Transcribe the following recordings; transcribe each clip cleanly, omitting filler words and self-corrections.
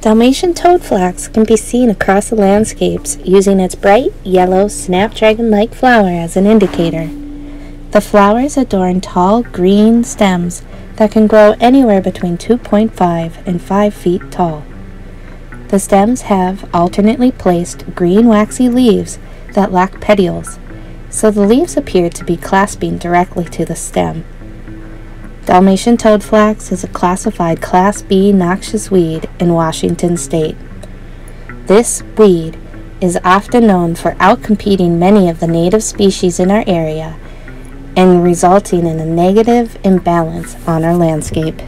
Dalmatian toadflax can be seen across the landscapes using its bright yellow snapdragon-like flower as an indicator. The flowers adorn tall green stems that can grow anywhere between 2.5 and 5 feet tall. The stems have alternately placed green waxy leaves that lack petioles, so the leaves appear to be clasping directly to the stem. Dalmatian toadflax is a classified Class B noxious weed in Washington state. This weed is often known for outcompeting many of the native species in our area and resulting in a negative imbalance on our landscape.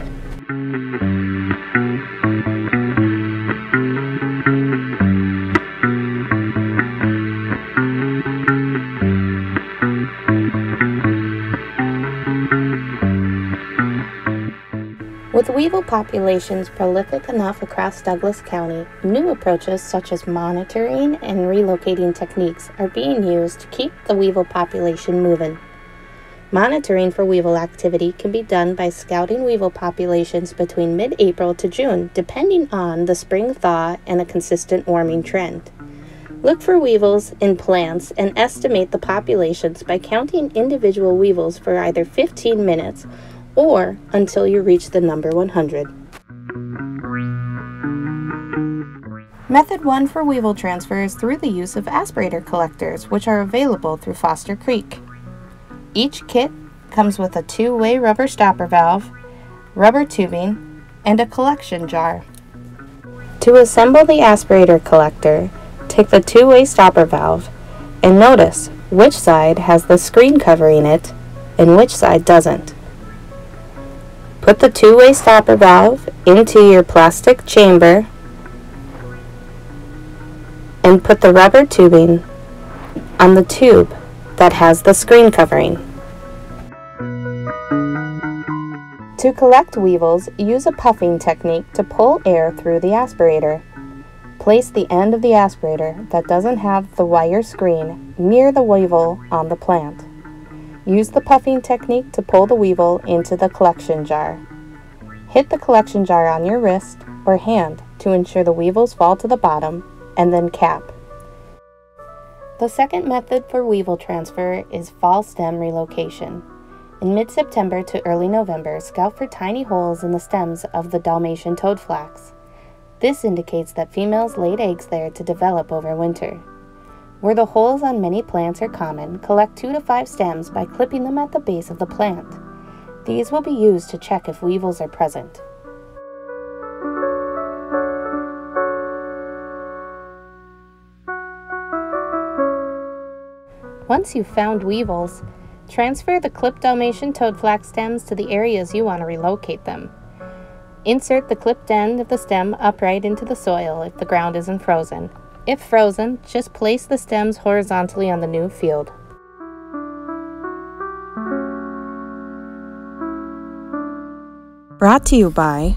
With weevil populations prolific enough across Douglas County, new approaches such as monitoring and relocating techniques are being used to keep the weevil population moving. Monitoring for weevil activity can be done by scouting weevil populations between mid-April to June, depending on the spring thaw and a consistent warming trend. Look for weevils in plants and estimate the populations by counting individual weevils for either 15 minutes or until you reach the number 100. Method 1 for weevil transfer is through the use of aspirator collectors, which are available through Foster Creek. Each kit comes with a two-way rubber stopper valve, rubber tubing, and a collection jar. To assemble the aspirator collector, take the two-way stopper valve and notice which side has the screen covering it and which side doesn't. Put the two-way stopper valve into your plastic chamber and put the rubber tubing on the tube that has the screen covering. To collect weevils, use a puffing technique to pull air through the aspirator. Place the end of the aspirator that doesn't have the wire screen near the weevil on the plant. Use the puffing technique to pull the weevil into the collection jar. Hit the collection jar on your wrist or hand to ensure the weevils fall to the bottom, and then cap. The second method for weevil transfer is fall stem relocation. In mid-September to early November, scout for tiny holes in the stems of the Dalmatian toadflax. This indicates that females laid eggs there to develop over winter. Where the holes on many plants are common, collect 2 to 5 stems by clipping them at the base of the plant. These will be used to check if weevils are present. Once you've found weevils, transfer the clipped Dalmatian toadflax stems to the areas you want to relocate them. Insert the clipped end of the stem upright into the soil if the ground isn't frozen. If frozen, just place the stems horizontally on the new field. Brought to you by